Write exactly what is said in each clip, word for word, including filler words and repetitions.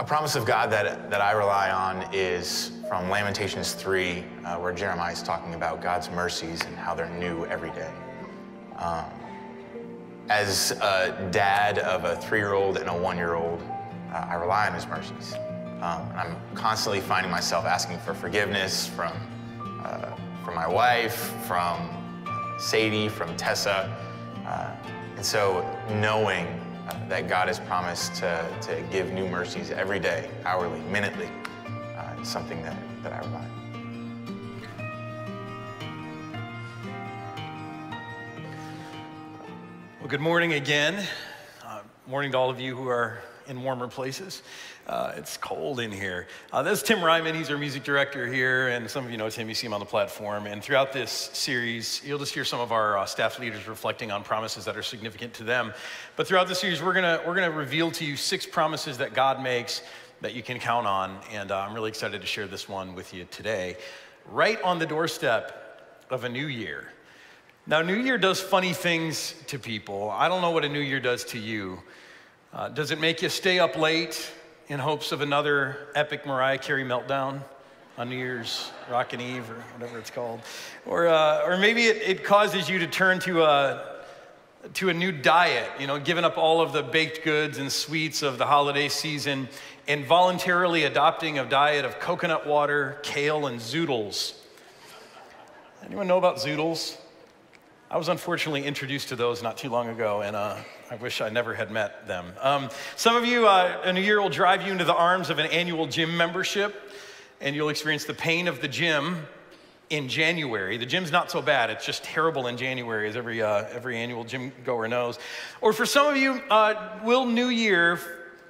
A promise of God that, that I rely on is from Lamentations three, uh, where Jeremiah is talking about God's mercies and how they're new every day. Um, as a dad of a three-year-old and a one-year-old, uh, I rely on his mercies. Um, and I'm constantly finding myself asking for forgiveness from, uh, from my wife, from Sadie, from Tessa. Uh, and so knowing uh, that God has promised to, to give new mercies every day, hourly, minutely, uh, is something that, that I rely on. Well, good morning again. Uh, morning to all of you who are in warmer places. Uh, it's cold in here. Uh, that's Tim Ryman. He's our music director here, and some of you know Tim. You see him on the platform. And throughout this series, you'll just hear some of our uh, staff leaders reflecting on promises that are significant to them. But throughout the series, we're gonna we're gonna reveal to you six promises that God makes that you can count on. And uh, I'm really excited to share this one with you today, right on the doorstep of a new year. Now, New Year does funny things to people. I don't know what a new year does to you. Uh, does it make you stay up late in hopes of another epic Mariah Carey meltdown on New Year's Rockin' Eve or whatever it's called? Or, uh, or maybe it, it causes you to turn to a, to a new diet, you know, giving up all of the baked goods and sweets of the holiday season and voluntarily adopting a diet of coconut water, kale, and zoodles. Anyone know about zoodles? I was unfortunately introduced to those not too long ago, and uh, I wish I never had met them. Um, some of you, uh, a new year will drive you into the arms of an annual gym membership, and you'll experience the pain of the gym in January. The gym's not so bad. It's just terrible in January, as every, uh, every annual gym goer knows. Or for some of you, uh, will New Year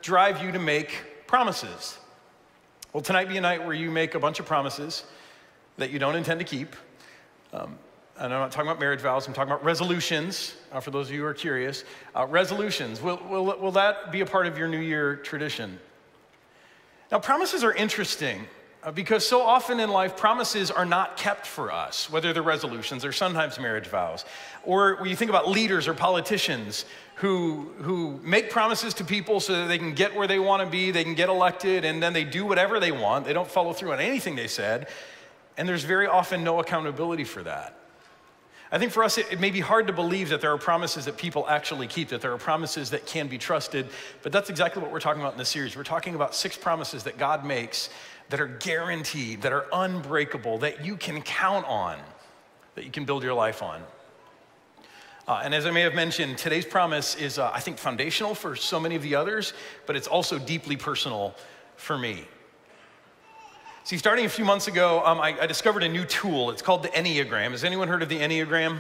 drive you to make promises? Will tonight be a night where you make a bunch of promises that you don't intend to keep? Um, And I'm not talking about marriage vows, I'm talking about resolutions, uh, for those of you who are curious. Uh, resolutions, will, will, will that be a part of your New Year tradition? Now, promises are interesting uh, because so often in life, promises are not kept for us, whether they're resolutions or sometimes marriage vows. Or when you think about leaders or politicians who, who make promises to people so that they can get where they want to be, they can get elected, and then they do whatever they want. They don't follow through on anything they said, and there's very often no accountability for that. I think for us, it, it may be hard to believe that there are promises that people actually keep, that there are promises that can be trusted, but that's exactly what we're talking about in this series. We're talking about six promises that God makes that are guaranteed, that are unbreakable, that you can count on, that you can build your life on. Uh, and as I may have mentioned, today's promise is, uh, I think, foundational for so many of the others, but it's also deeply personal for me. See, starting a few months ago, um, I, I discovered a new tool. It's called the enneagram. Has anyone heard of the enneagram?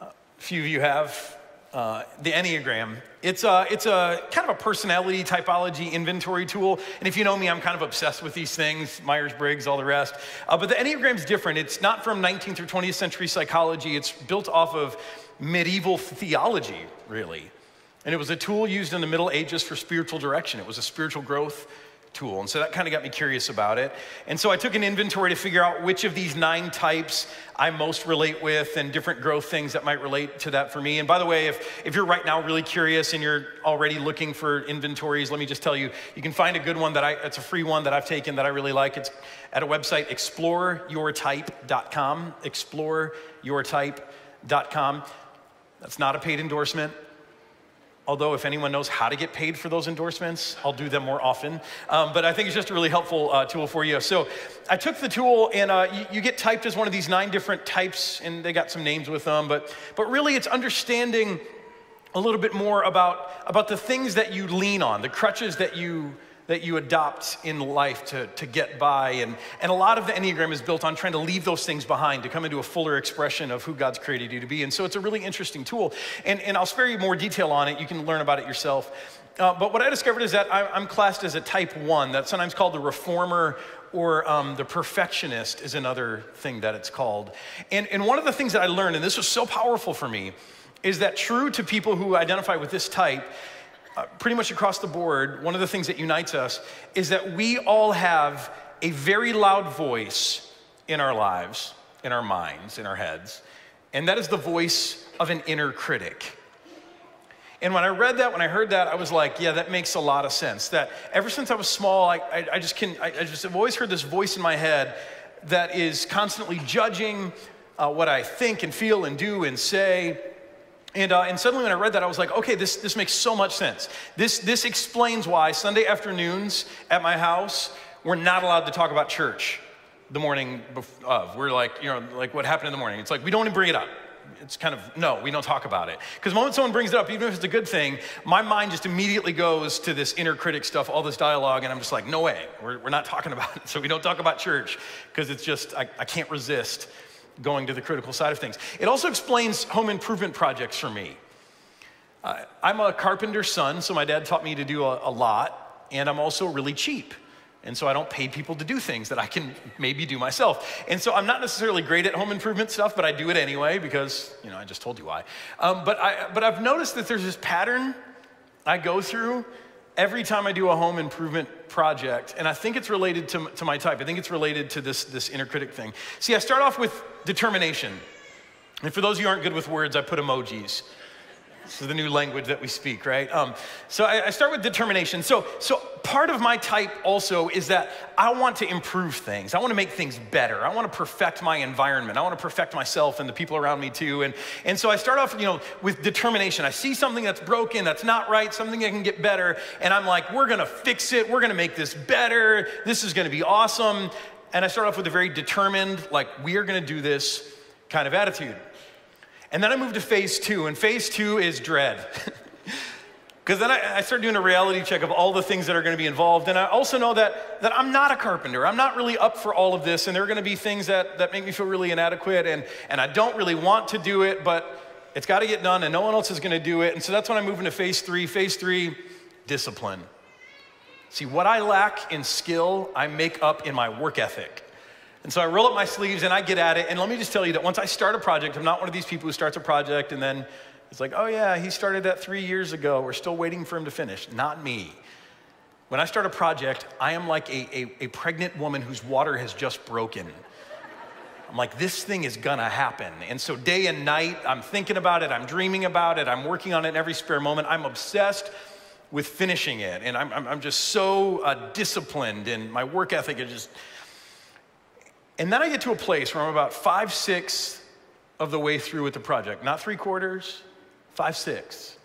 Uh, a few of you have. Uh, the enneagram. It's a, it's a kind of a personality typology inventory tool. And if you know me, I'm kind of obsessed with these things, Myers-Briggs, all the rest. Uh, but the enneagram's different. It's not from nineteenth or twentieth century psychology. It's built off of medieval theology, really. And it was a tool used in the Middle Ages for spiritual direction. It was a spiritual growth tool. And so that kind of got me curious about it. And so I took an inventory to figure out which of these nine types I most relate with and different growth things that might relate to that for me. And by the way, if, if you're right now really curious and you're already looking for inventories, let me just tell you, you can find a good one that I, it's a free one that I've taken that I really like. It's at a website, explore your type dot com, explore your type dot com. That's not a paid endorsement. Although if anyone knows how to get paid for those endorsements, I'll do them more often. Um, but I think it's just a really helpful uh, tool for you. So I took the tool, and uh, you, you get typed as one of these nine different types, and they got some names with them. But, but really, it's understanding a little bit more about, about the things that you lean on, the crutches that you, that you adopt in life to, to get by. And, and a lot of the Enneagram is built on trying to leave those things behind to come into a fuller expression of who God's created you to be. And so it's a really interesting tool. And, and I'll spare you more detail on it. You can learn about it yourself. Uh, but what I discovered is that I, I'm classed as a type one. That's sometimes called the reformer, or um, the perfectionist is another thing that it's called. And, and one of the things that I learned, and this was so powerful for me, is that true to people who identify with this type, Uh, pretty much across the board, one of the things that unites us is that we all have a very loud voice in our lives, in our minds, in our heads, and that is the voice of an inner critic. And when I read that, when I heard that, I was like, yeah, that makes a lot of sense. That ever since I was small, I, I, I just can, I, I just have always heard this voice in my head that is constantly judging uh, what I think and feel and do and say. And, uh, and suddenly when I read that, I was like, okay, this, this makes so much sense. This, this explains why Sunday afternoons at my house, we're not allowed to talk about church the morning of. We're like, you know, like what happened in the morning. It's like, we don't even bring it up. It's kind of, no, we don't talk about it. Because the moment someone brings it up, even if it's a good thing, my mind just immediately goes to this inner critic stuff, all this dialogue, and I'm just like, no way, we're, we're not talking about it. So we don't talk about church, because it's just, I, I can't resist going to the critical side of things. It also explains home improvement projects for me. Uh, I'm a carpenter's son, so my dad taught me to do a, a lot, and I'm also really cheap. And so I don't pay people to do things that I can maybe do myself. And so I'm not necessarily great at home improvement stuff, but I do it anyway because, you know, I just told you why. Um, but, I, but I've noticed that there's this pattern I go through every time I do a home improvement project. And I think it's related to, to my type. I think it's related to this, this inner critic thing. See, I start off with determination. And for those of you who aren't good with words, I put emojis. This is the new language that we speak, right? Um, so I, I start with determination. So, so part of my type also is that I want to improve things. I want to make things better. I want to perfect my environment. I want to perfect myself and the people around me too. And, and so I start off, you know, with determination. I see something that's broken, that's not right, something that can get better. And I'm like, we're going to fix it. We're going to make this better. This is going to be awesome. And I start off with a very determined, like, we are going to do this kind of attitude. And then I moved to phase two, and phase two is dread. Because then I, I started doing a reality check of all the things that are going to be involved, and I also know that, that I'm not a carpenter. I'm not really up for all of this, and there are going to be things that, that make me feel really inadequate, and, and I don't really want to do it, but it's got to get done, and no one else is going to do it. And so that's when I move into phase three. Phase three, discipline. See, what I lack in skill, I make up in my work ethic. And so I roll up my sleeves and I get at it. And let me just tell you that once I start a project, I'm not one of these people who starts a project and then it's like, oh yeah, he started that three years ago. We're still waiting for him to finish. Not me. When I start a project, I am like a, a, a pregnant woman whose water has just broken. I'm like, this thing is gonna happen. And so day and night, I'm thinking about it. I'm dreaming about it. I'm working on it in every spare moment. I'm obsessed with finishing it. And I'm, I'm, I'm just so uh, disciplined, and my work ethic is just... And then I get to a place where I'm about five-sixths of the way through with the project. Not three-quarters, five-sixths.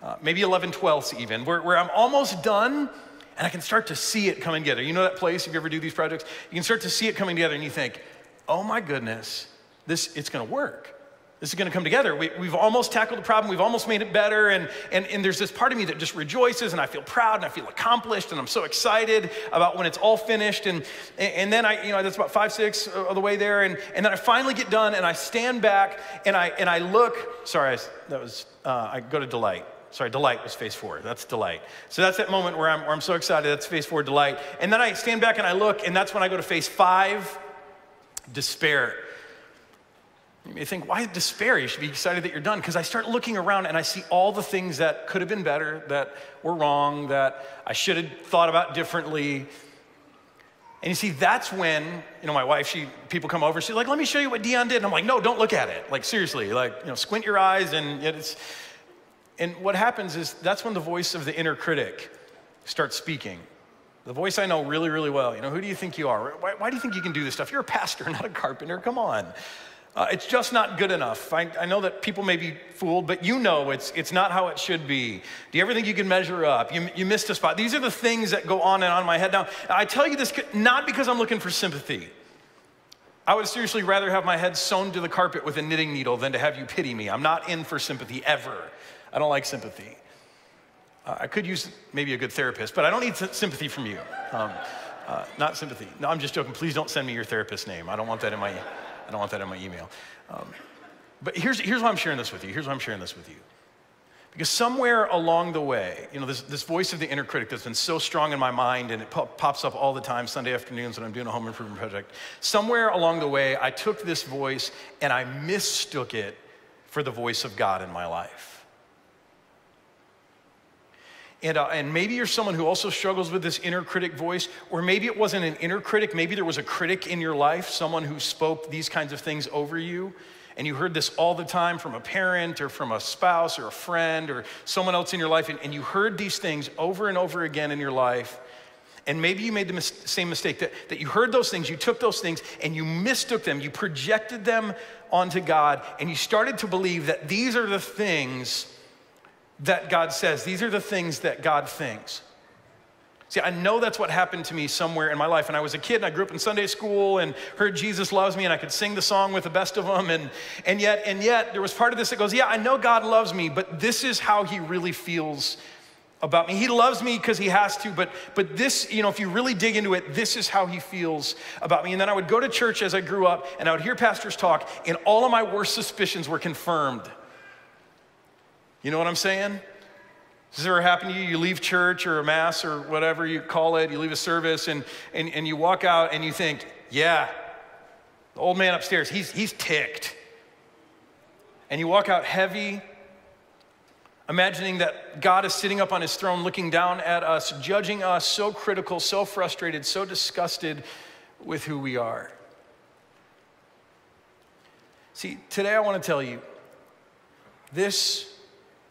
Uh, maybe eleven-twelfths even, where, where I'm almost done, and I can start to see it coming together. You know that place, if you ever do these projects? You can start to see it coming together, and you think, oh my goodness, this, it's gonna work. This is gonna come together. We, we've almost tackled the problem, we've almost made it better, and, and, and there's this part of me that just rejoices, and I feel proud, and I feel accomplished, and I'm so excited about when it's all finished, and, and then I, you know, that's about five, six of the way there, and, and then I finally get done, and I stand back, and I, and I look, sorry, I, that was, uh, I go to delight. Sorry, delight was phase four, that's delight. So that's that moment where I'm, where I'm so excited, that's phase four, delight. And then I stand back and I look, and that's when I go to phase five, despair. You may think, why despair? You should be excited that you're done. Because I start looking around and I see all the things that could have been better, that were wrong, that I should have thought about differently. And you see, that's when, you know, my wife, she, people come over, she's like, let me show you what Dion did. And I'm like, no, don't look at it. Like, seriously, like, you know, squint your eyes. And it's, and what happens is that's when the voice of the inner critic starts speaking. The voice I know really, really well. You know, who do you think you are? Why, why do you think you can do this stuff? You're a pastor, not a carpenter. Come on. Uh, it's just not good enough. I, I know that people may be fooled, but you know it's, it's not how it should be. Do you ever think you can measure up? You, you missed a spot. These are the things that go on and on in my head. Now, I tell you this not because I'm looking for sympathy. I would seriously rather have my head sewn to the carpet with a knitting needle than to have you pity me. I'm not in for sympathy ever. I don't like sympathy. Uh, I could use maybe a good therapist, but I don't need sympathy from you. Um, uh, not sympathy. No, I'm just joking. Please don't send me your therapist's name. I don't want that in my... I don't want that in my email. Um, but here's, here's why I'm sharing this with you. Here's why I'm sharing this with you. Because somewhere along the way, you know, this, this voice of the inner critic that's been so strong in my mind, and it po pops up all the time Sunday afternoons when I'm doing a home improvement project. Somewhere along the way, I took this voice and I mistook it for the voice of God in my life. And, uh, and maybe you're someone who also struggles with this inner critic voice, or maybe it wasn't an inner critic. Maybe there was a critic in your life, someone who spoke these kinds of things over you, and you heard this all the time from a parent or from a spouse or a friend or someone else in your life, and, and you heard these things over and over again in your life, and maybe you made the mis- same mistake, that, that you heard those things, you took those things, and you mistook them, you projected them onto God, and you started to believe that these are the things that God says. These are the things that God thinks. See, I know that's what happened to me somewhere in my life. And I was a kid and I grew up in Sunday school and heard Jesus loves me and I could sing the song with the best of them. And, and, yet, and yet there was part of this that goes, yeah, I know God loves me, but this is how he really feels about me. He loves me because he has to, but, but this, you know, if you really dig into it, this is how he feels about me. And then I would go to church as I grew up and I would hear pastors talk and all of my worst suspicions were confirmed. You know what I'm saying? Does this ever happen to you? You leave church or a mass or whatever you call it, you leave a service and, and, and you walk out and you think, yeah, the old man upstairs, he's, he's ticked. And you walk out heavy, imagining that God is sitting up on his throne looking down at us, judging us, so critical, so frustrated, so disgusted with who we are. See, today I want to tell you, this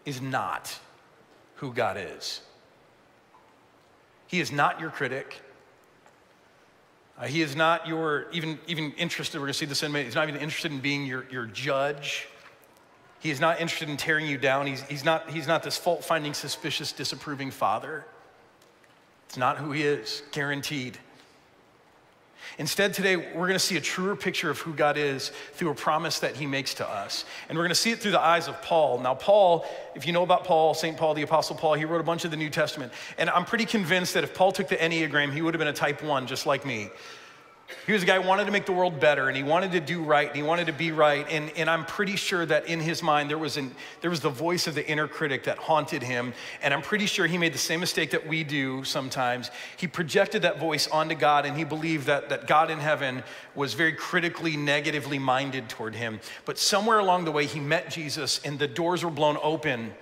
is not who God is. He is not your critic. Uh, he is not your, even, even interested, we're gonna see this in a minute, he's not even interested in being your, your judge. He is not interested in tearing you down. He's, he's, not, he's not this fault-finding, suspicious, disapproving father. It's not who he is, guaranteed. Instead, today, we're gonna see a truer picture of who God is through a promise that he makes to us. And we're gonna see it through the eyes of Paul. Now, Paul, if you know about Paul, Saint Paul, the Apostle Paul, he wrote a bunch of the New Testament. And I'm pretty convinced that if Paul took the enneagram, he would have been a type one, just like me. He was a guy who wanted to make the world better, and he wanted to do right, and he wanted to be right. And, and I'm pretty sure that in his mind, there was, an, there was the voice of the inner critic that haunted him. And I'm pretty sure he made the same mistake that we do sometimes. He projected that voice onto God, and he believed that, that God in heaven was very critically, negatively minded toward him. But somewhere along the way, he met Jesus, and the doors were blown open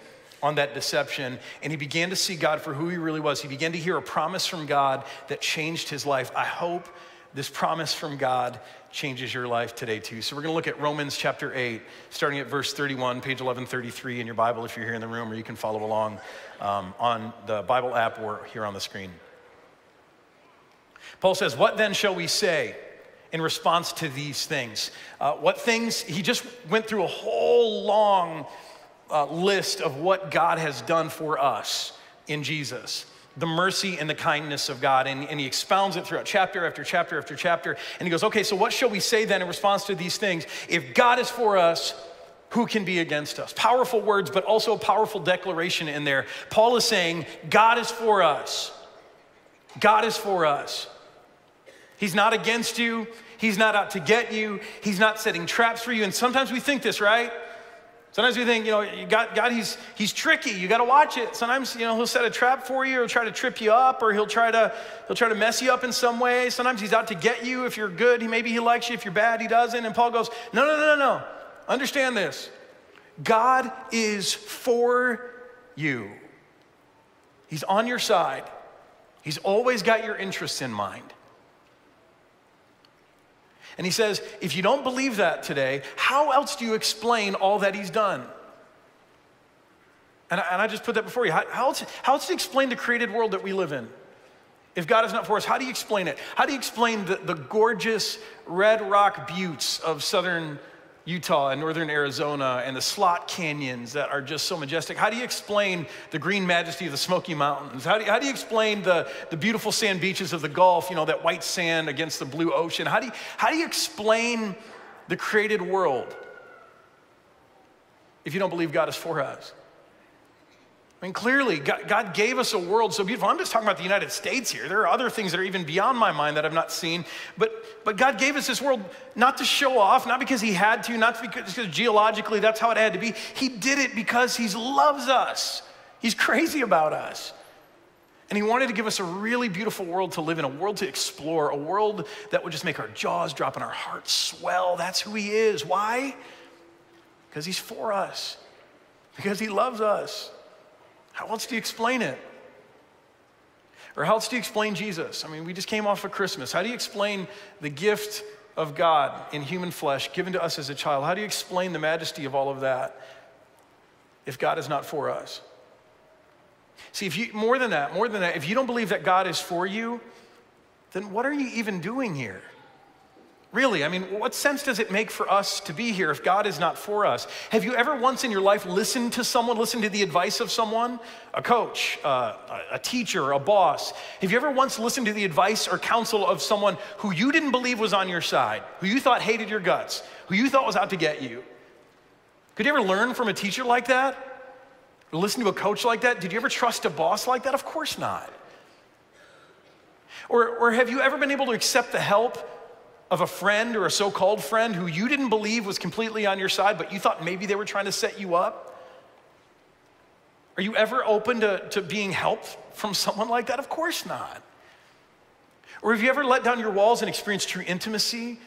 on that deception, and he began to see God for who he really was. He began to hear a promise from God that changed his life. I hope this promise from God changes your life today too. So we're gonna look at Romans chapter eight, starting at verse thirty-one, page eleven thirty-three in your Bible if you're here in the room, or you can follow along um, on the Bible app or here on the screen. Paul says, "What then shall we say in response to these things?" Uh, what things? He just went through a whole long uh, list of what God has done for us in Jesus. The mercy and the kindness of God. And, and he expounds it throughout chapter after chapter after chapter. And he goes, okay, so what shall we say then in response to these things? If God is for us, who can be against us? Powerful words, but also a powerful declaration in there. Paul is saying, God is for us. God is for us. He's not against you. He's not out to get you. He's not setting traps for you. And sometimes we think this, right? Sometimes we think, you know, you got, God, he's, he's tricky. You got to watch it. Sometimes, you know, he'll set a trap for you or try to trip you up, or he'll try to, he'll try to mess you up in some way. Sometimes he's out to get you. If you're good, he, maybe he likes you. If you're bad, he doesn't. And Paul goes, no, no, no, no, no. Understand this. God is for you. He's on your side. He's always got your interests in mind. And he says, if you don't believe that today, how else do you explain all that he's done? And I, and I just put that before you. How, how, else, how else do you explain the created world that we live in? If God is not for us, how do you explain it? How do you explain the, the gorgeous red rock buttes of southern Utah and northern Arizona and the slot canyons that are just so majestic? How do you explain the green majesty of the Smoky Mountains? How do you, how do you explain the, the beautiful sand beaches of the Gulf, you know, that white sand against the blue ocean? How do you, how do you explain the created world if you don't believe God is for us? I mean, clearly, God, God gave us a world so beautiful. I'm just talking about the United States here. There are other things that are even beyond my mind that I've not seen. But, but God gave us this world not to show off, not because he had to, not because, because geologically that's how it had to be. He did it because he loves us. He's crazy about us. And he wanted to give us a really beautiful world to live in, a world to explore, a world that would just make our jaws drop and our hearts swell. That's who he is. Why? Because he's for us. Because he loves us. How else do you explain it? Or how else do you explain Jesus? I mean, we just came off of Christmas. How do you explain the gift of God in human flesh given to us as a child. How do you explain the majesty of all of that if God is not for us? See, if you, more than that, more than that, if you don't believe that God is for you, then what are you even doing here? Really, I mean, what sense does it make for us to be here if God is not for us? Have you ever once in your life listened to someone, listened to the advice of someone, a coach, uh, a teacher, a boss? Have you ever once listened to the advice or counsel of someone who you didn't believe was on your side, who you thought hated your guts, who you thought was out to get you? Could you ever learn from a teacher like that? Or listen to a coach like that? Did you ever trust a boss like that? Of course not. Or, or have you ever been able to accept the help of a friend or a so-called friend who you didn't believe was completely on your side, but you thought maybe they were trying to set you up? Are you ever open to, to being helped from someone like that? Of course not. Or have you ever let down your walls and experienced true intimacy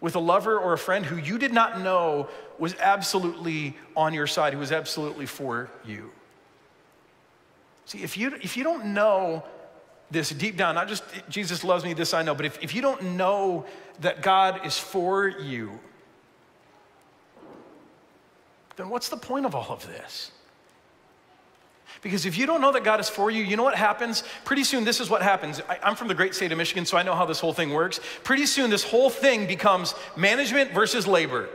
with a lover or a friend who you did not know was absolutely on your side, who was absolutely for you? See, if you, if you don't know this deep down, not just Jesus loves me, this I know, but if, if you don't know that God is for you, then what's the point of all of this? Because if you don't know that God is for you, you know what happens? Pretty soon, this is what happens. I, I'm from the great state of Michigan, so I know how this whole thing works. Pretty soon, this whole thing becomes management versus labor.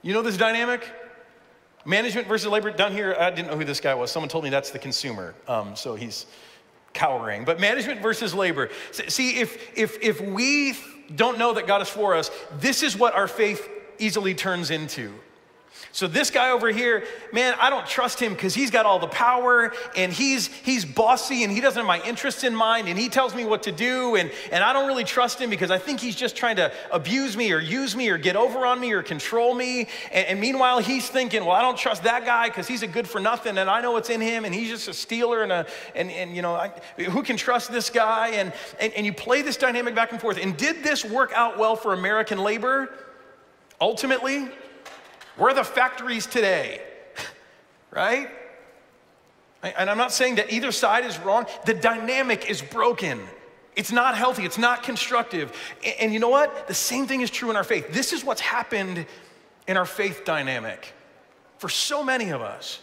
You know this dynamic? Management versus labor. Down here, I didn't know who this guy was. Someone told me that's the consumer, um, so he's cowering. But management versus labor. See, if, if, if we don't know that God is for us, this is what our faith easily turns into. So this guy over here, man, I don't trust him because he's got all the power and he's, he's bossy and he doesn't have my interests in mind and he tells me what to do and, and I don't really trust him because I think he's just trying to abuse me or use me or get over on me or control me. And, and meanwhile, he's thinking, well, I don't trust that guy because he's a good for nothing and I know what's in him and he's just a stealer and, a, and, and you know, I, who can trust this guy? And, and, and you play this dynamic back and forth. And did this work out well for American labor? Ultimately, we're the factories today, right? And I'm not saying that either side is wrong. The dynamic is broken. It's not healthy. It's not constructive. And you know what? The same thing is true in our faith. This is what's happened in our faith dynamic for so many of us.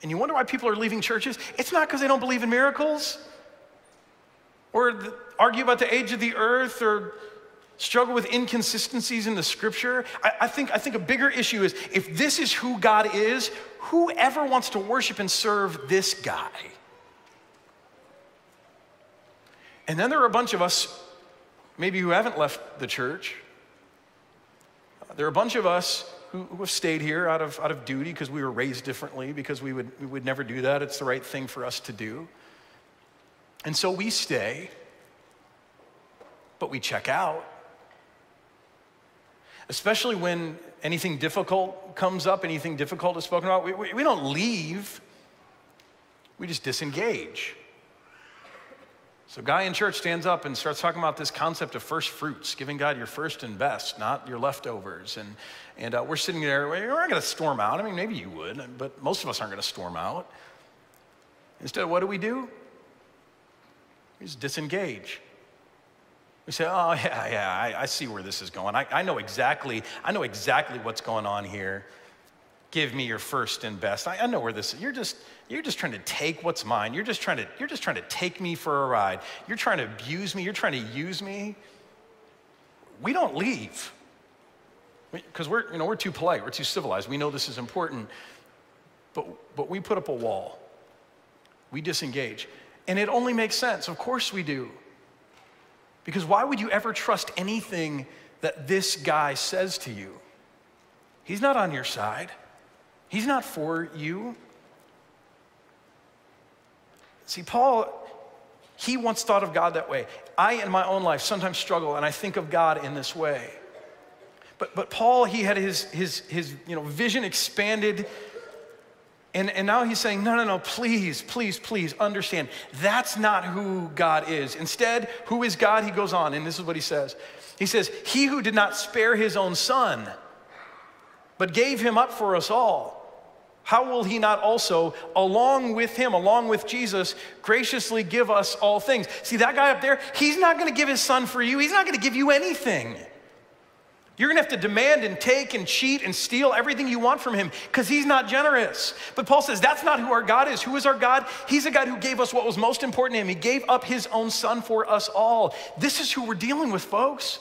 And you wonder why people are leaving churches? It's not because they don't believe in miracles or argue about the age of the earth or struggle with inconsistencies in the scripture. I, I, think, I think a bigger issue is, if this is who God is, whoever wants to worship and serve this guy? And then there are a bunch of us, maybe who haven't left the church. There are a bunch of us who, who have stayed here out of, out of duty because we were raised differently, because we would, we would never do that. It's the right thing for us to do. And so we stay, but we check out. Especially when anything difficult comes up, anything difficult is spoken about, we, we, we don't leave, we just disengage. So a guy in church stands up and starts talking about this concept of first fruits, giving God your first and best, not your leftovers. And, and uh, we're sitting there, we're not gonna storm out. I mean, maybe you would, but most of us aren't gonna storm out. Instead, what do we do? We just disengage. We say, oh, yeah, yeah, I, I see where this is going. I, I know exactly, I know exactly what's going on here. Give me your first and best. I, I know where this is. You're just, you're just trying to take what's mine. You're just trying to, you're just trying to take me for a ride. You're trying to abuse me. You're trying to use me. We don't leave. Because we're, you know, we're too polite. We're too civilized. We know this is important. But, but we put up a wall. We disengage. And it only makes sense. Of course we do. Because why would you ever trust anything that this guy says to you? He's not on your side. He's not for you. See, Paul, he once thought of God that way. I, in my own life, sometimes struggle, and I think of God in this way. But, but Paul, he had his, his, his you know, vision expanded, And, and now he's saying, no, no, no, please, please, please understand. That's not who God is. Instead, who is God? He goes on, and this is what he says. He says, he who did not spare his own son, but gave him up for us all, how will he not also, along with him, along with Jesus, graciously give us all things? See, that guy up there, he's not going to give his son for you. He's not going to give you anything. You're going to have to demand and take and cheat and steal everything you want from him because he's not generous. But Paul says that's not who our God is. Who is our God? He's a God who gave us what was most important to him. He gave up his own son for us all. This is who we're dealing with, folks.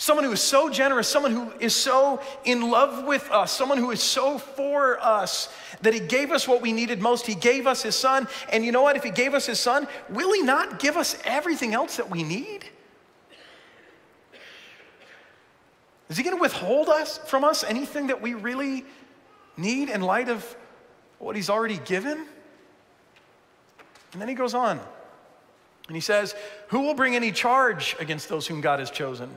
Someone who is so generous, someone who is so in love with us, someone who is so for us that he gave us what we needed most. He gave us his son. And you know what? If he gave us his son, will he not give us everything else that we need? Is he going to withhold us from us anything that we really need in light of what he's already given? And then he goes on and he says, who will bring any charge against those whom God has chosen?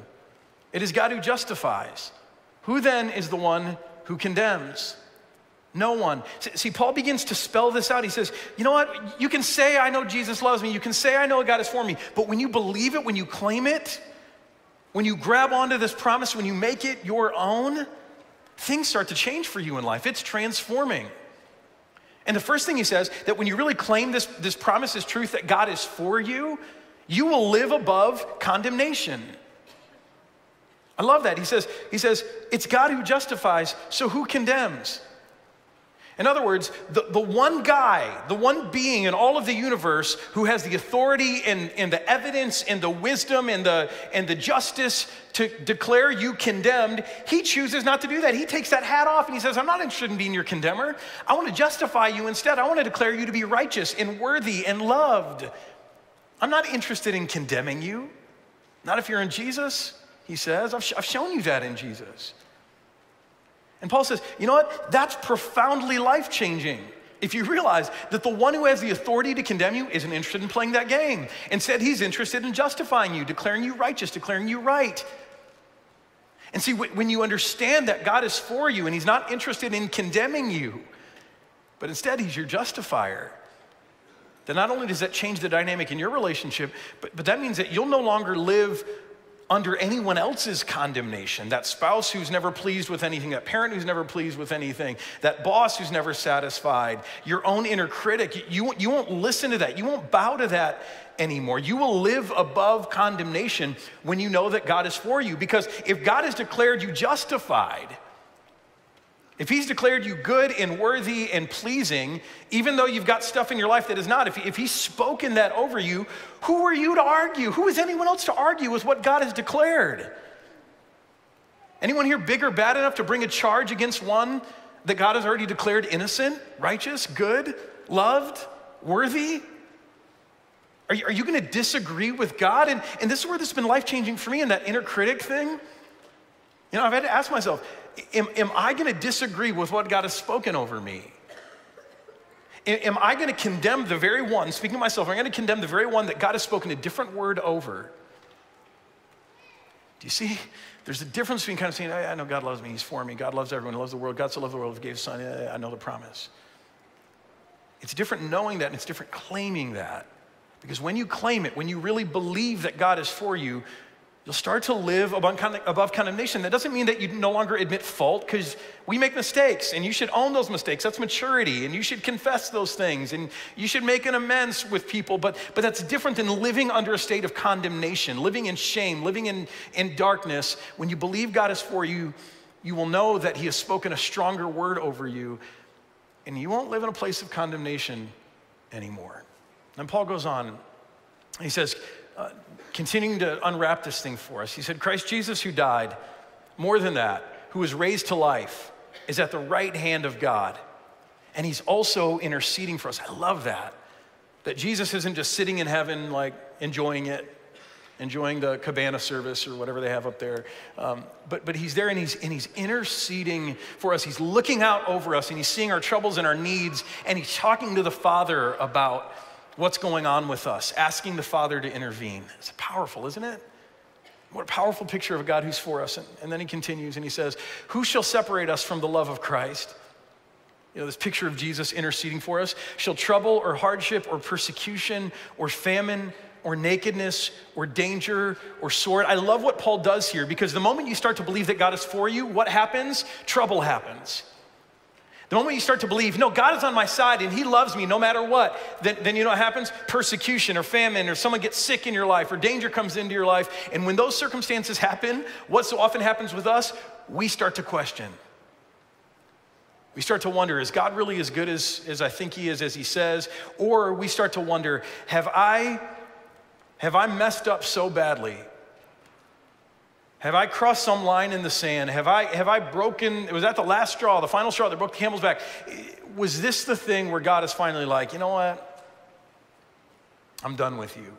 It is God who justifies. Who then is the one who condemns? No one. See, Paul begins to spell this out. He says, you know what? You can say, I know Jesus loves me. You can say, I know God is for me. But when you believe it, when you claim it, when you grab onto this promise, when you make it your own, things start to change for you in life. It's transforming. And the first thing he says, that when you really claim this, this promise, this truth that God is for you, you will live above condemnation. I love that. He says, he says, it's God who justifies, so who condemns? In other words, the, the one guy, the one being in all of the universe who has the authority and, and the evidence and the wisdom and the, and the justice to declare you condemned, he chooses not to do that. He takes that hat off and he says, I'm not interested in being your condemner. I want to justify you instead. I want to declare you to be righteous and worthy and loved. I'm not interested in condemning you. Not if you're in Jesus, he says. I've, sh- I've shown you that in Jesus. And Paul says, you know what? That's profoundly life-changing if you realize that the one who has the authority to condemn you isn't interested in playing that game. Instead, he's interested in justifying you, declaring you righteous, declaring you right. And see, when you understand that God is for you and he's not interested in condemning you, but instead he's your justifier, then not only does that change the dynamic in your relationship, but, but that means that you'll no longer live under anyone else's condemnation, that spouse who's never pleased with anything, that parent who's never pleased with anything, that boss who's never satisfied, your own inner critic, you, you won't listen to that. You won't bow to that anymore. You will live above condemnation when you know that God is for you, because if God has declared you justified, if he's declared you good and worthy and pleasing, even though you've got stuff in your life that is not, if, he, if he's spoken that over you, who are you to argue? Who is anyone else to argue with what God has declared? Anyone here big or bad enough to bring a charge against one that God has already declared innocent, righteous, good, loved, worthy? Are you, are you going to disagree with God? And, and this is where this has been life-changing for me in that inner critic thing. You know, I've had to ask myself, Am, am I going to disagree with what God has spoken over me? Am, am I going to condemn the very one, speaking of myself, am I going to condemn the very one that God has spoken a different word over? Do you see? There's a difference between kind of saying, I, I know God loves me, he's for me, God loves everyone, he loves the world, God so loved the world, he gave his son, I know the promise. It's different knowing that, and it's different claiming that. Because when you claim it, when you really believe that God is for you, you'll start to live above condemnation. That doesn't mean that you no longer admit fault, because we make mistakes, and you should own those mistakes. That's maturity, and you should confess those things, and you should make an amends with people, but, but that's different than living under a state of condemnation, living in shame, living in, in darkness. When you believe God is for you, you will know that he has spoken a stronger word over you, and you won't live in a place of condemnation anymore. And Paul goes on, he says, Uh, continuing to unwrap this thing for us, he said, Christ Jesus, who died, more than that, who was raised to life, is at the right hand of God, and he's also interceding for us. I love that, that Jesus isn't just sitting in heaven, like, enjoying it, enjoying the cabana service or whatever they have up there, um, but, but he's there and he's, and he's interceding for us. He's looking out over us, and he's seeing our troubles and our needs, and he's talking to the Father about what's going on with us, asking the Father to intervene. It's powerful, isn't it? What a powerful picture of a God who's for us. And, and then he continues and he says, who shall separate us from the love of Christ? You know, this picture of Jesus interceding for us. Shall trouble or hardship or persecution or famine or nakedness or danger or sword? I love what Paul does here, because the moment you start to believe that God is for you, what happens? Trouble happens. The moment you start to believe, no, God is on my side and he loves me no matter what, then, then you know what happens? Persecution or famine or someone gets sick in your life or danger comes into your life. And when those circumstances happen, what so often happens with us, we start to question. We start to wonder, is God really as good as, as I think he is, as he says? Or we start to wonder, have I, have I messed up so badly? Have I crossed some line in the sand? Have I, have I broken, was that the last straw, the final straw that broke the camel's back? Was this the thing where God is finally like, you know what? I'm done with you.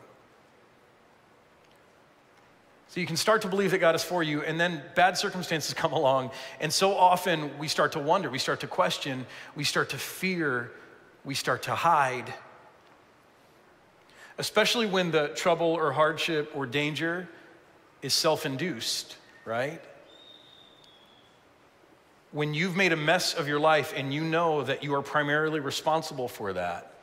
So you can start to believe that God is for you, and then bad circumstances come along. And so often we start to wonder, we start to question, we start to fear, we start to hide. Especially when the trouble or hardship or danger is self-induced, right? When you've made a mess of your life and you know that you are primarily responsible for that,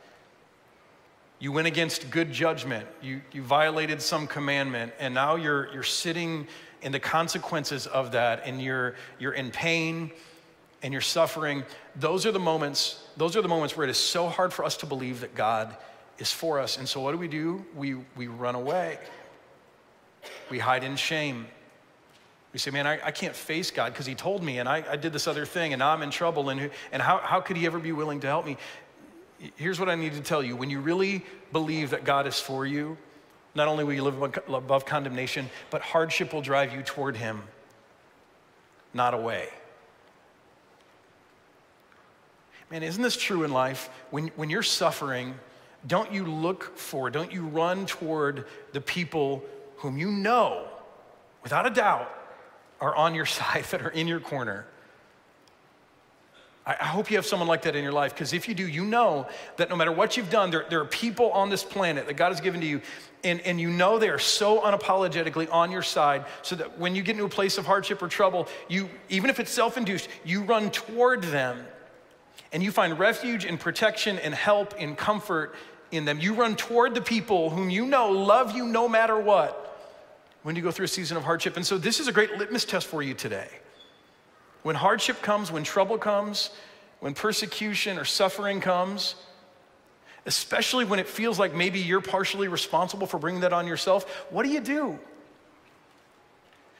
you went against good judgment, you, you violated some commandment, and now you're, you're sitting in the consequences of that, and you're, you're in pain and you're suffering. Those are the moments, those are the moments where it is so hard for us to believe that God is for us. And so what do we do? We, we run away. We hide in shame. We say, man, I, I can't face God because he told me, and I, I did this other thing, and now I'm in trouble, and, and how, how could he ever be willing to help me? Here's what I need to tell you. When you really believe that God is for you, not only will you live above condemnation, but hardship will drive you toward him, not away. Man, isn't this true in life? When, when you're suffering, don't you look for, don't you run toward the people whom you know, without a doubt, are on your side, that are in your corner. I hope you have someone like that in your life, because if you do, you know that no matter what you've done, there, there are people on this planet that God has given to you, and, and you know they are so unapologetically on your side, so that when you get into a place of hardship or trouble, you, even if it's self-induced, you run toward them, and you find refuge and protection and help and comfort in them. You run toward the people whom you know love you no matter what, when you go through a season of hardship. And so this is a great litmus test for you today. When hardship comes, when trouble comes, when persecution or suffering comes, especially when it feels like maybe you're partially responsible for bringing that on yourself, what do you do?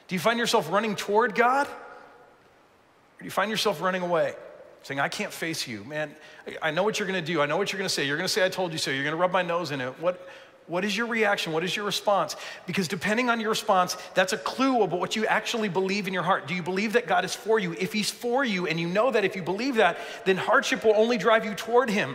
Do you find yourself running toward God? Or do you find yourself running away? Saying, I can't face you. Man, I know what you're gonna do. I know what you're gonna say. You're gonna say, I told you so. You're gonna rub my nose in it. What? What is your reaction? What is your response? Because depending on your response, that's a clue about what you actually believe in your heart. Do you believe that God is for you? If he's for you, and you know that if you believe that, then hardship will only drive you toward him.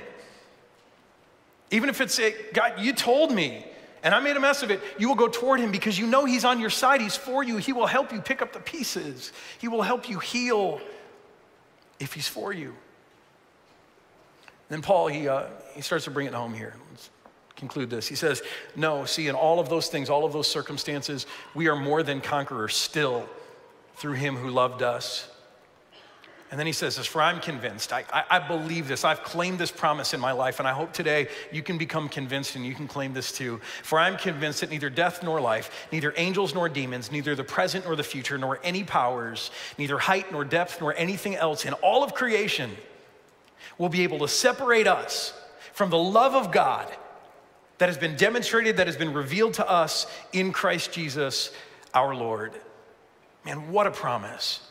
Even if it's, a, God, you told me, and I made a mess of it, you will go toward him because you know he's on your side, he's for you, he will help you pick up the pieces. He will help you heal if he's for you. Then Paul, he, uh, he starts to bring it home here. Let's conclude this. He says, no, see, in all of those things, all of those circumstances, we are more than conquerors still through him who loved us. And then he says this, for I'm convinced, I, I, I believe this, I've claimed this promise in my life, and I hope today you can become convinced and you can claim this too. For I'm convinced that neither death nor life, neither angels nor demons, neither the present nor the future, nor any powers, neither height nor depth, nor anything else in all of creation will be able to separate us from the love of God that has been demonstrated, that has been revealed to us in Christ Jesus, our Lord. Man, what a promise.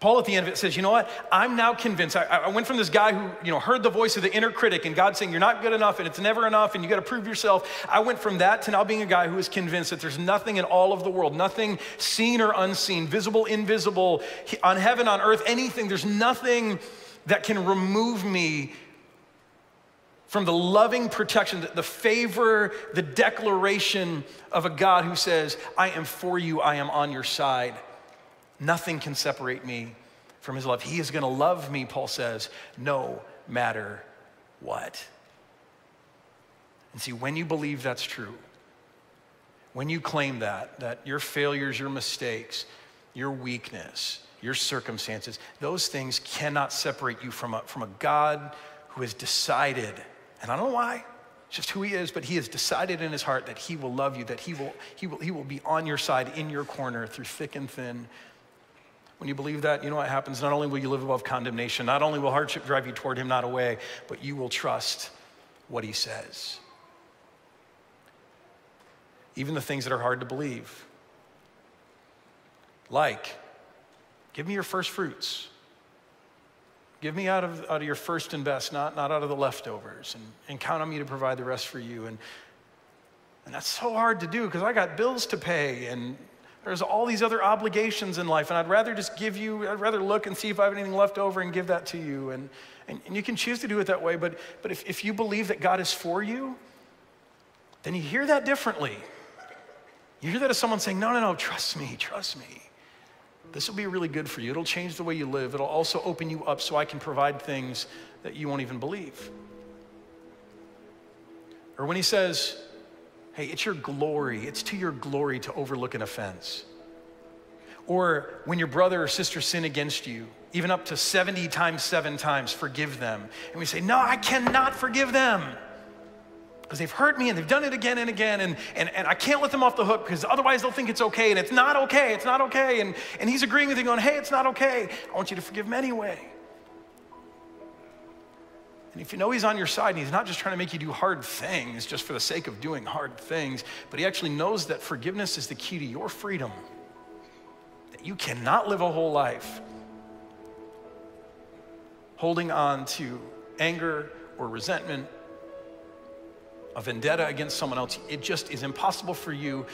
Paul at the end of it says, you know what? I'm now convinced. I, I went from this guy who, you know, heard the voice of the inner critic and God saying, you're not good enough and it's never enough and you gotta prove yourself. I went from that to now being a guy who is convinced that there's nothing in all of the world, nothing seen or unseen, visible, invisible, on heaven, on earth, anything. There's nothing that can remove me from the loving protection, the favor, the declaration of a God who says, I am for you, I am on your side. Nothing can separate me from his love. He is gonna love me, Paul says, no matter what. And see, when you believe that's true, when you claim that, that your failures, your mistakes, your weakness, your circumstances, those things cannot separate you from a, from a God who has decided, and I don't know why, it's just who he is, but he has decided in his heart that he will love you, that he will, he will, he will be on your side, in your corner, through thick and thin. When you believe that, you know what happens? Not only will you live above condemnation, not only will hardship drive you toward him, not away, but you will trust what he says. Even the things that are hard to believe. Like, give me your first fruits. Give me out of, out of your first and best, not, not out of the leftovers. And, and count on me to provide the rest for you. And, and that's so hard to do because I got bills to pay and there's all these other obligations in life. And I'd rather just give you, I'd rather look and see if I have anything left over and give that to you. And, and, and you can choose to do it that way. But, but if, if you believe that God is for you, then you hear that differently. You hear that as someone saying, no, no, no, trust me, trust me. This will be really good for you. It'll change the way you live. It'll also open you up so I can provide things that you won't even believe. Or when he says, hey, it's your glory. It's to your glory to overlook an offense. Or when your brother or sister sin against you, even up to seventy times, seven times, forgive them. And we say, no, I cannot forgive them. Because they've hurt me and they've done it again and again and, and, and I can't let them off the hook because otherwise they'll think it's okay and it's not okay, it's not okay. And, and he's agreeing with you going, hey, it's not okay. I want you to forgive him anyway. And if you know he's on your side and he's not just trying to make you do hard things just for the sake of doing hard things, but he actually knows that forgiveness is the key to your freedom, that you cannot live a whole life holding on to anger or resentment, a vendetta against someone else. It just is impossible for you.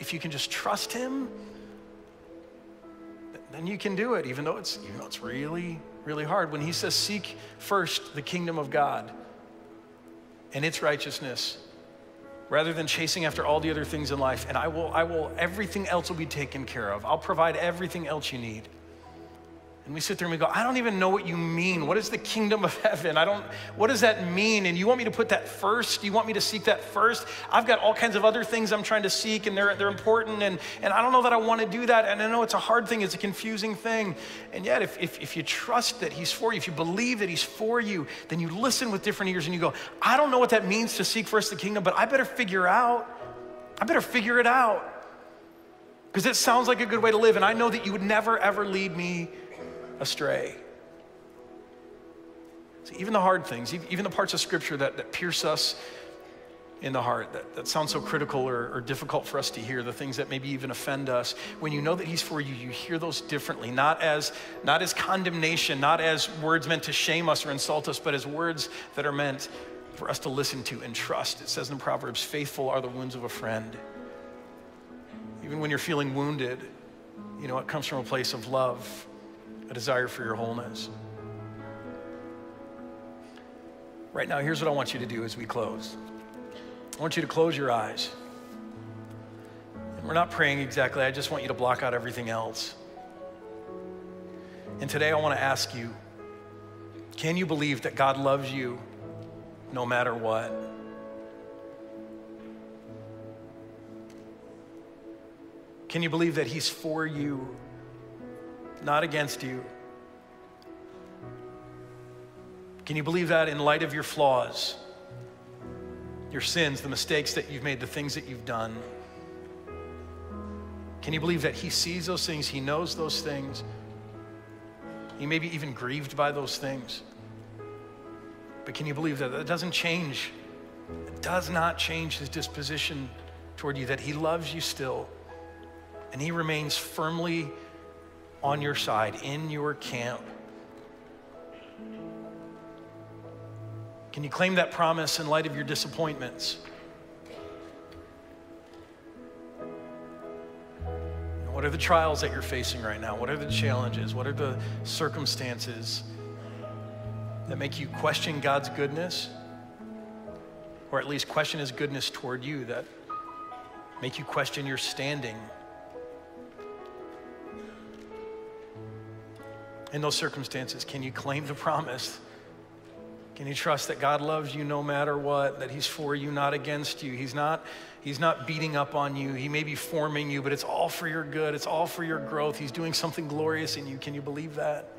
If you can just trust him, then you can do it, even though it's, even though it's really, really hard. When he says, seek first the kingdom of God and its righteousness, rather than chasing after all the other things in life, and I will, I will, everything else will be taken care of. I'll provide everything else you need. And we sit there and we go, I don't even know what you mean. What is the kingdom of heaven? I don't, what does that mean? And you want me to put that first? You want me to seek that first? I've got all kinds of other things I'm trying to seek and they're, they're important and, and I don't know that I want to do that. And I know it's a hard thing, it's a confusing thing. And yet if, if, if you trust that he's for you, if you believe that he's for you, then you listen with different ears and you go, I don't know what that means to seek first the kingdom, but I better figure out, I better figure it out. Because it sounds like a good way to live and I know that you would never ever lead me astray. See, even the hard things, even the parts of scripture that, that pierce us in the heart, that, that sound so critical or, or difficult for us to hear, the things that maybe even offend us, when you know that he's for you, you hear those differently, not as, not as condemnation, not as words meant to shame us or insult us, but as words that are meant for us to listen to and trust. It says in Proverbs, faithful are the wounds of a friend. Even when you're feeling wounded, you know, it comes from a place of love, a desire for your wholeness. Right now, here's what I want you to do as we close. I want you to close your eyes. And we're not praying exactly. I just want you to block out everything else. And today I want to ask you, can you believe that God loves you no matter what? Can you believe that he's for you, not against you? Can you believe that in light of your flaws, your sins, the mistakes that you've made, the things that you've done? Can you believe that he sees those things, he knows those things, he may be even grieved by those things? But can you believe that that doesn't change, it does not change his disposition toward you, that he loves you still, and he remains firmly on your side, in your camp? Can you claim that promise in light of your disappointments? What are the trials that you're facing right now? What are the challenges? What are the circumstances that make you question God's goodness? Or at least question his goodness toward you, that make you question your standing? In those circumstances, can you claim the promise? Can you trust that God loves you no matter what, that he's for you, not against you? He's not, he's not beating up on you. He may be forming you, but it's all for your good. It's all for your growth. He's doing something glorious in you. Can you believe that?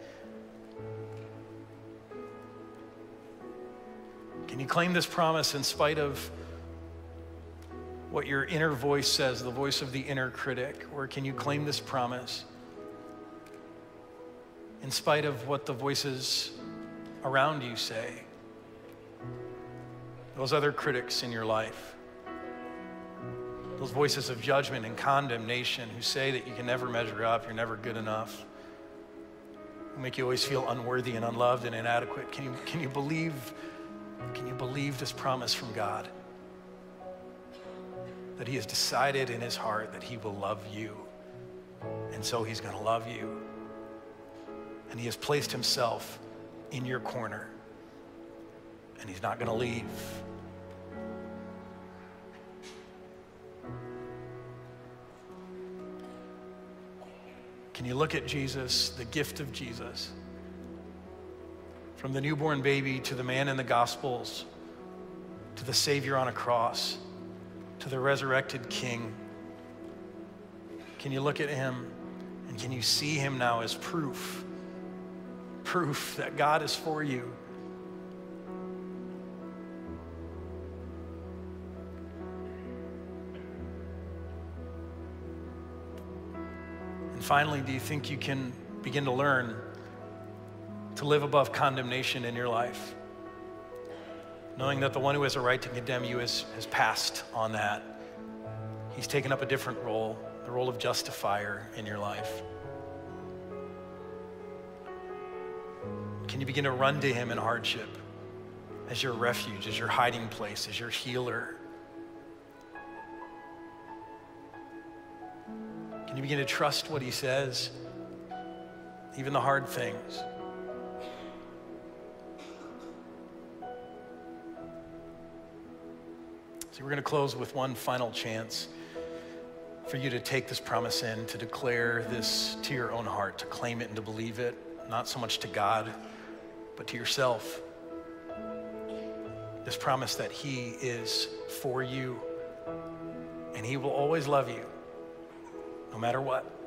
Can you claim this promise in spite of what your inner voice says, the voice of the inner critic? Or can you claim this promise in spite of what the voices around you say, those other critics in your life, those voices of judgment and condemnation who say that you can never measure up, you're never good enough, who make you always feel unworthy and unloved and inadequate. Can you, can you believe, can you believe this promise from God? That he has decided in his heart that he will love you. And so he's gonna love you. And he has placed himself in your corner. And he's not gonna leave. Can you look at Jesus, the gift of Jesus? From the newborn baby to the man in the Gospels, to the Savior on a cross, to the resurrected King. Can you look at him and can you see him now as proof? Proof that God is for you. And finally, do you think you can begin to learn to live above condemnation in your life? Knowing that the one who has a right to condemn you has, has passed on that. He's taken up a different role, the role of justifier in your life. Can you begin to run to him in hardship as your refuge, as your hiding place, as your healer? Can you begin to trust what he says, even the hard things? So we're going to close with one final chance for you to take this promise in, to declare this to your own heart, to claim it and to believe it, not so much to God, but to yourself. This promise that he is for you and he will always love you, no matter what.